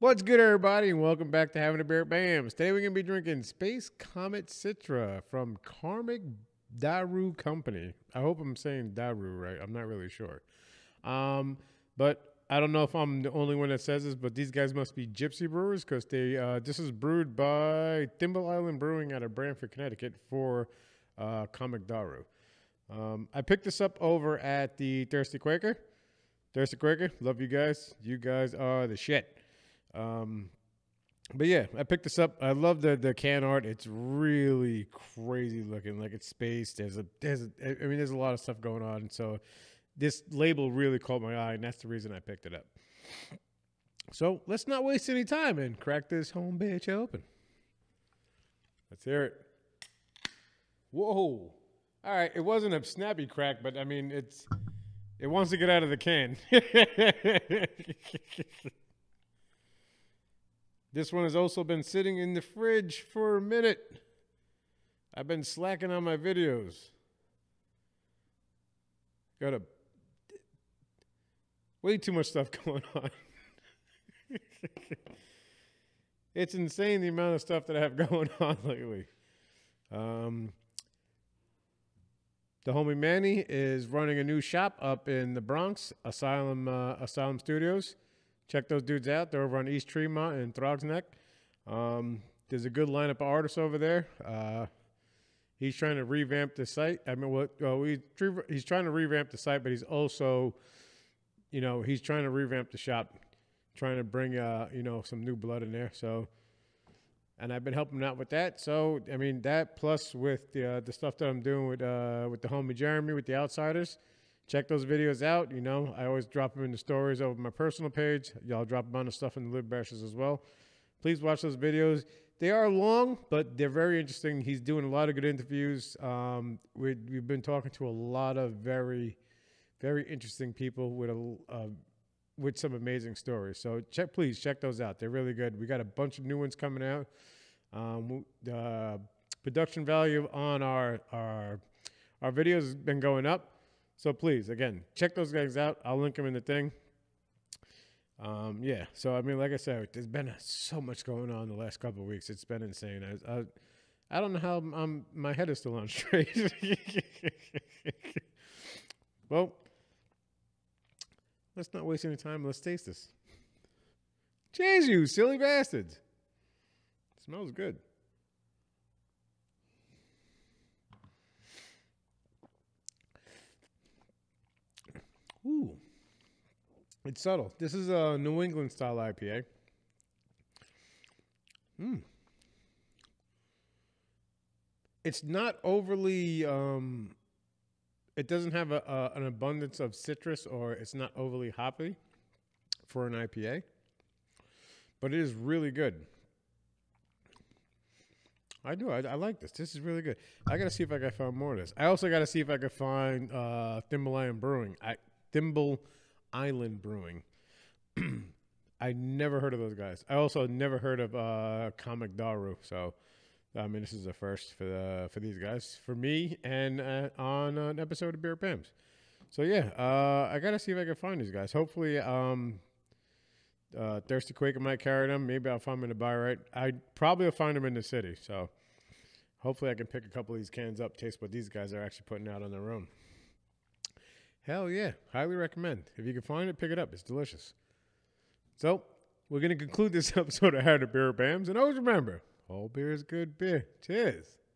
What's good, everybody, and welcome back to Having a Beer at Bamms. Today we're going to be drinking Space Comet Citra from Karmic Daaru Company. I hope I'm saying Daru right. I'm not really sure. But I don't know if I'm the only one that says this, but these guys must be gypsy brewers because they this is brewed by Thimble Island Brewing out of Branford, Connecticut for Karmic Daaru. I picked this up over at the Thirsty Quaker. Thirsty Quaker, love you guys. You guys are the shit. But yeah, I picked this up. I love the can art. It's really crazy looking, like it's spaced. I mean, there's a lot of stuff going on. So this label really caught my eye, and that's the reason I picked it up. So let's not waste any time and crack this home bitch open. Let's hear it. Whoa. All right. It wasn't a snappy crack, but I mean, it wants to get out of the can. This one has also been sitting in the fridge for a minute. I've been slacking on my videos. Got a way too much stuff going on. It's insane the amount of stuff that I have going on lately. The homie Manny is running a new shop up in the Bronx, Asylum Studios. Check those dudes out. They're over on East Tremont and Throgsneck. There's a good lineup of artists over there. He's trying to revamp the site. I mean, he's trying to revamp the site, but he's also, you know, he's trying to revamp the shop, trying to bring, you know, some new blood in there. So, and I've been helping out with that. So, I mean, that plus with the stuff that I'm doing with the homie Jeremy, with the Outsiders. Check those videos out. You know, I always drop them in the stories over my personal page. Y'all drop them on the stuff in the Liver Bashers as well. Please watch those videos. They are long, but they're very interesting. He's doing a lot of good interviews. We've been talking to a lot of very, very interesting people with some amazing stories. So please check those out. They're really good. We got a bunch of new ones coming out. The production value on our videos has been going up. So please, again, check those guys out. I'll link them in the thing. Yeah. So, I mean, like I said, there's been so much going on the last couple of weeks. It's been insane. I don't know how my head is still on straight. Well, let's not waste any time. Let's taste this. Cheers, you silly bastards. It smells good. Ooh, it's subtle. This is a New England style IPA. It's not overly, it doesn't have an abundance of citrus, or it's not overly hoppy for an IPA, but it is really good. I like this. This is really good. I got to see if I can find more of this. I also got to see if I can find Thimble Island Brewing. I never heard of those guys. I also never heard of Karmic Daaru. So, I mean, this is a first for these guys, for me, and on an episode of Beer Bamms. So yeah, I gotta see if I can find these guys. Hopefully, Thirsty Quaker might carry them. Maybe I'll find them in the buy right. I probably will find them in the city. So, hopefully, I can pick a couple of these cans up, taste what these guys are actually putting out on their own. Hell yeah. Highly recommend. If you can find it, pick it up. It's delicious. So, we're going to conclude this episode of Having a Beer at Bamms. And always remember, all beer is good beer. Cheers.